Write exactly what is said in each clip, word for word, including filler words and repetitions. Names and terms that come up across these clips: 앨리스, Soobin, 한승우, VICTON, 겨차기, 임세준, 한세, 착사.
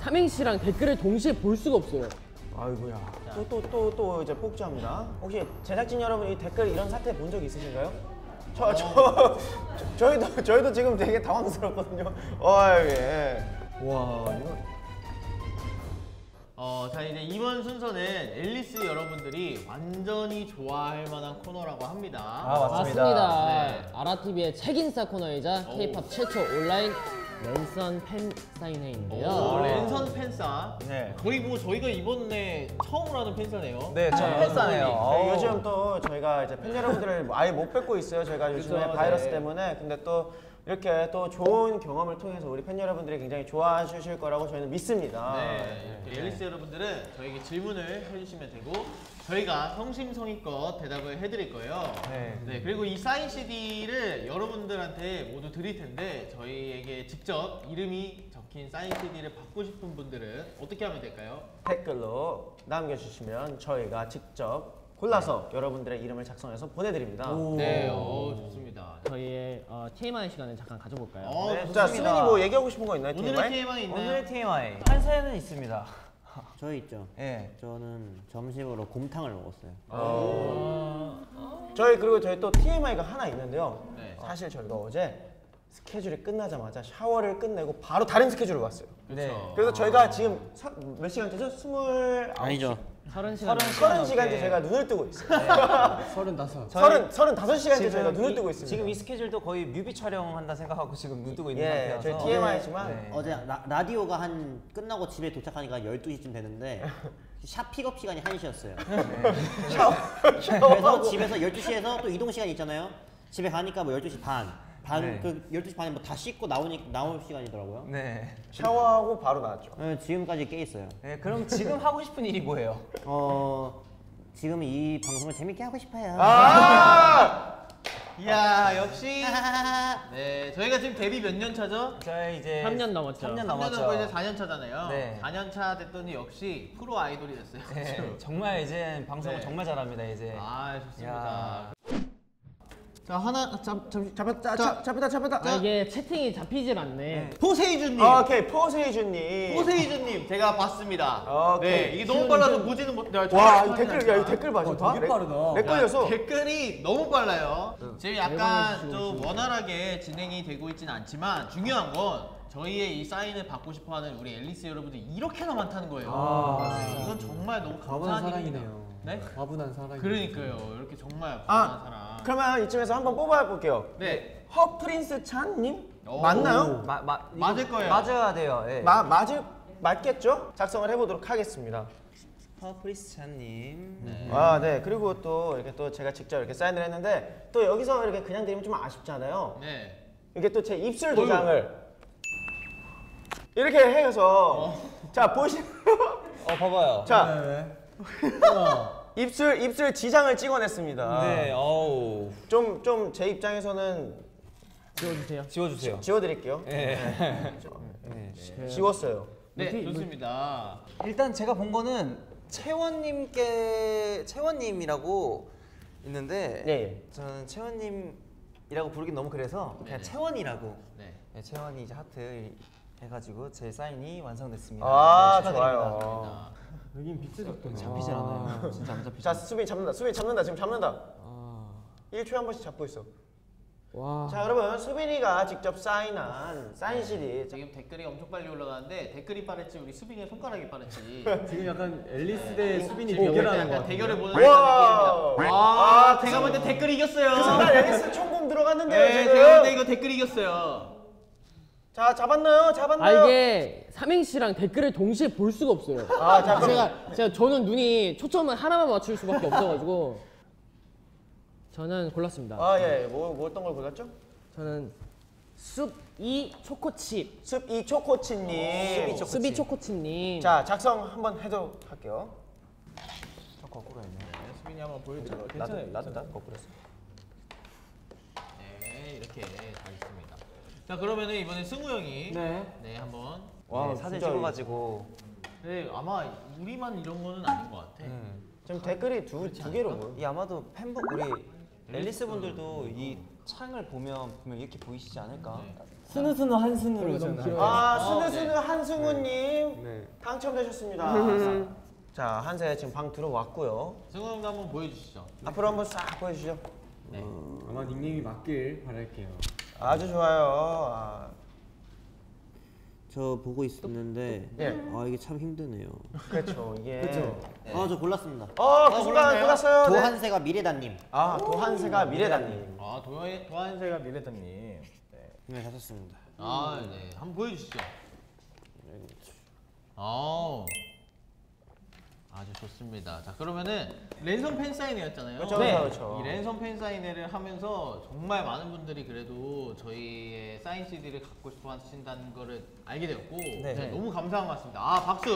삼행시랑 댓글을 동시에 볼 수가 없어요. 아이고야. 또 또 또 또 이제 폭주합니다. 혹시 제작진 여러분 이 댓글 이런 사태 본 적 있으신가요? 저 저 어. 저희도 저희도 지금 되게 당황스럽거든요. 와 예. 와 이거. 어, 자 이제 이번 순서는 앨리스 여러분들이 완전히 좋아할 만한 코너라고 합니다. 아 맞습니다. 맞습니다. 네. 아라티비의 책인사 코너이자 K-팝 최초 온라인 랜선 팬 사인회인데요. 오, 랜선 팬사. 네. 거의 뭐 저희가 이번에 처음으로 하는 팬사네요. 네, 처음 팬사네요. 요즘 또 저희가 이제 팬 여러분들을 아예 못 뵙고 있어요. 저희가 요즘에 그쵸, 바이러스 네. 때문에. 근데 또 이렇게 또 좋은 경험을 통해서 우리 팬 여러분들이 굉장히 좋아해 주실 거라고 저희는 믿습니다. 네. 네. 앨리스 여러분들은 저에게 질문을 해주시면 되고 저희가 성심성의껏 대답을 해드릴 거예요. 네. 네. 그리고 이 사인 씨디를 여러분들한테 모두 드릴 텐데 저희에게 직접 이름이 적힌 사인 씨디를 받고 싶은 분들은 어떻게 하면 될까요? 댓글로 남겨주시면 저희가 직접 골라서 네. 여러분들의 이름을 작성해서 보내드립니다. 네, 어, 좋습니다. 저희의 어, 티엠아이 시간을 잠깐 가져볼까요? 어, 네, 자, 수빈이 뭐 얘기하고 싶은 거 있나요? 오늘의 티엠아이? 티엠아이 있나요? 오늘의 티엠아이 한 사연은 있습니다. 저 있죠? 예. 네. 저는 점심으로 곰탕을 먹었어요. 어... 저희 그리고 저희 또 티엠아이가 하나 있는데요. 네. 사실 저희가 어제 스케줄이 끝나자마자 샤워를 끝내고 바로 다른 스케줄을 왔어요. 네. 그래서 저희가 아... 지금 사, 몇 시간째죠? 스물... 아니죠. 서른 시간째 저희가 눈을 뜨고 있어요. 서른다섯. 서른다섯 시간째 저희가 눈을 뜨고 있습니다. 지금 이 스케줄도 거의 뮤비 촬영한다 생각하고 지금 눈 뜨고 있는 예, 상태여서 저희 티엠아이지만 네. 어제 라, 라디오가 한 끝나고 집에 도착하니까 열두 시쯤 되는데 샵 픽업 시간이 한 시였어요. 네. 그래서 집에서 열두 시에서 또 이동 시간이 있잖아요. 집에 가니까 뭐 열두 시 반. 반, 네. 그 열두 시 반에 뭐 다 씻고 나오니, 나올 시간이더라고요. 네. 샤워하고 바로 나왔죠. 네, 지금까지 깨있어요. 네, 그럼 지금 하고 싶은 일이 뭐예요? 어... 지금 이 방송을 재밌게 하고 싶어요. 아! 이야, 역시... 네, 저희가 지금 데뷔 몇 년 차죠? 저희 이제... 삼 년 넘었죠. 삼 년 넘었죠. 삼 년 넘고 이제 사 년 차잖아요. 네. 사 년 차 됐더니 역시 프로 아이돌이 됐어요. 네, 정말 이제 방송을 네. 정말 잘합니다, 이제. 아, 좋습니다. 이야. 자 하나 잡 잠시 잡았다 잡, 잡았다 잡았다 아, 이게 채팅이 잡히질 않네. 네. 포세이준님. 아, 오케이 포세이준님. 포세이준님 제가 봤습니다. 아, 네 이게 너무 빨라서 보지는 못. 와 이 댓글 야 이 댓글 봐. 어, 되게 빠르다. 내 걸려서 댓글이 너무 빨라요. 응. 지금 약간 좀 원활하게 진행이 되고 있진 않지만 중요한 건. 저희의 이 사인을 받고 싶어하는 우리 앨리스 여러분들이 이렇게나 많다는 거예요. 아, 네. 이건 정말 너무 감사한 사랑이네요. 네? 과분한 사랑이네요. 그러니까요. 이렇게 정말 과분한 아, 사랑. 그러면 이쯤에서 한번 뽑아볼게요. 네. 허프린스 찬님? 맞나요? 마, 마, 맞을 거예요. 맞아야 돼요. 네. 마, 맞을, 맞겠죠? 작성을 해보도록 하겠습니다. 허프린스 찬님. 네. 아, 네. 그리고 또 이렇게 또 제가 직접 이렇게 사인을 했는데 또 여기서 이렇게 그냥 드리면 좀 아쉽잖아요. 네. 이게 또 제 입술 도장을 이렇게 해서 어. 자 보시면 어 봐봐요. 자 네, 네. 입술 입술 지장을 찍어냈습니다. 네, 어우 좀 좀 제 입장에서는 지워주세요. 지워주세요. 지워드릴게요. 네. 네. 네. 네. 지웠어요. 네, 네 좋습니다. 일단 제가 본 거는 채원님께 채원님이라고 있는데 네. 저는 채원님이라고 부르긴 너무 그래서 그냥 네. 채원이라고. 네. 네, 채원이 이제 하트. 해가지고 제 사인이 완성됐습니다. 아 네, 좋아요. 여긴 비트도 잡히지 않아요. 진짜 안 잡히죠. 자 수빈 잡는다. 수빈 잡는다. 지금 잡는다. 아... 일 초에 한 번씩 잡고 있어. 와. 자 여러분 수빈이가 직접 사인한 사인 씨디. 지금 댓글이 엄청 빨리 올라가는데 댓글이 빠를지 우리 수빈이의 손가락이 빠를지 지금 약간 앨리스 대 네. 수빈이 대결하는 거 같아요. 대결을 보는 느낌입니다. 아, 아 제가 볼 때 댓글 이겼어요. 그 순간 앨리스 총공 들어갔는데요. 네, 지금. 제가 볼 때 이거 댓글 이겼어요. 자, 잡았나요? 잡았나요? 아, 이게 삼행시랑 댓글을 동시에 볼 수가 없어요. 아, 잠깐만. 제가, 제가 저는 눈이 초점은 하나만 맞출 수밖에 없어가지고 저는 골랐습니다. 아, 예. 뭐, 뭐 어떤 걸 골랐죠? 저는 숲이 초코칩. 숲이 초코칩님. 숲이 초코칩님. 자, 작성 한번 해도 할게요. 저 거꾸로 했네. 네, 수빈이 한번 보여드릴게요. 괜찮아요. 나도, 나도 거꾸로 했어. 네, 이렇게 다 있습니다. 자 그러면은 이번에 승우 형이 네, 네 한번 와, 네, 사진 찍어가지고 네 아마 우리만 이런 거는 아닌 것 같아. 음. 지금 댓글이 두, 두 개로 보여. 이 아마도 팬분 우리 앨리스 분들도 이 창을 보면 분명 이렇게 보이시지 않을까. 네. 스누스누 한승우로 오셨나요? 아, 스누스누 한승우님 네. 네. 당첨되셨습니다. 자, 한세 지금 방 들어왔고요. 승우님도 한번 보여주시죠. 앞으로 한번 싹 보여주시죠. 네. 음... 아마 닉네임이 맞길 바랄게요. 아주 좋아요. 아... 저 보고 있었는데 네. 아 이게 참 힘드네요. 그렇죠. 이게 그렇죠. 네. 아, 저 골랐습니다. 어, 그 순간 골랐어요. 도한세가 미래다님. 아, 도한세가 미래다님. 아, 도 도한세가 미래다님. 네. 네, 하셨습니다. 아, 네. 한번 보여 주시죠. 아. 아주 좋습니다. 자, 그러면은 랜선 팬사인회였잖아요. 그렇죠, 네. 그렇죠. 이 랜선 팬사인회를 하면서 정말 많은 분들이 그래도 저희의 사인 씨디를 갖고 싶어 하신다는 거를 알게 되었고 네. 네. 너무 감사한 것 같습니다. 아, 박수!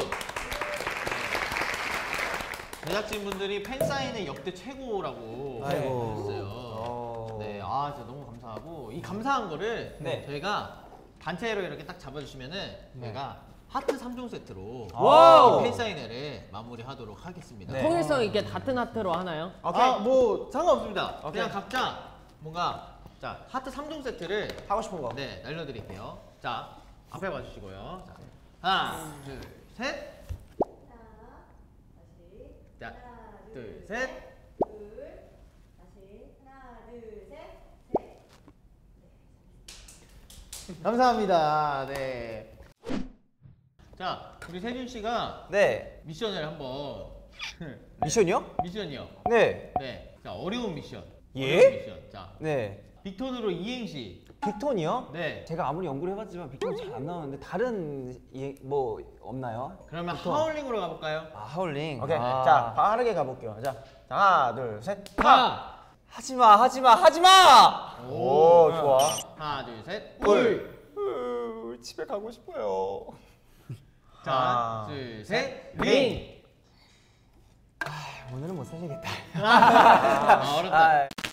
제작진분들이 팬사인회 역대 최고라고 말씀해주셨어요. 어... 네, 아, 진짜 너무 감사하고 이 감사한 거를 네. 저희가 단체로 이렇게 딱 잡아주시면은 저희가 네. 하트 삼 종 세트로 팬사인회를 마무리하도록 하겠습니다. 네. 통일성 있게 같은 하트로 하나요? 아, 뭐 상관없습니다. 오케이. 그냥 각자 뭔가 자 하트 삼 종 세트를 하고 싶은 거 네 날려드릴게요. 자 앞에 봐주시고요. 자, 하나, 둘, 셋. 하나, 다시. 자, 하나, 둘, 둘, 셋. 둘, 다시. 하나, 둘, 셋. 셋. 감사합니다. 네. 자, 우리 세준 씨가 네 미션을 한번 미션이요? 미션이요. 네. 네. 자, 어려운 미션. 예? 어려운 미션. 자, 네. 빅톤으로 이행시. 빅톤이요? 네. 제가 아무리 연구를 해봤지만 빅톤 잘 안 나오는데 다른 예, 뭐 없나요? 그러면 빅톤. 하울링으로 가볼까요? 아, 하울링. 오케이. 아. 자, 빠르게 가볼게요. 자, 하나, 둘, 셋, 하. 하지마, 하지마, 하지마. 오, 오 좋아. 하나, 둘, 셋, 꿀. 꿀. 집에 가고 싶어요. 자, 하나, 둘, 셋, 링! 아, 오늘은 못 살리겠다. 아, 어렵다. 아,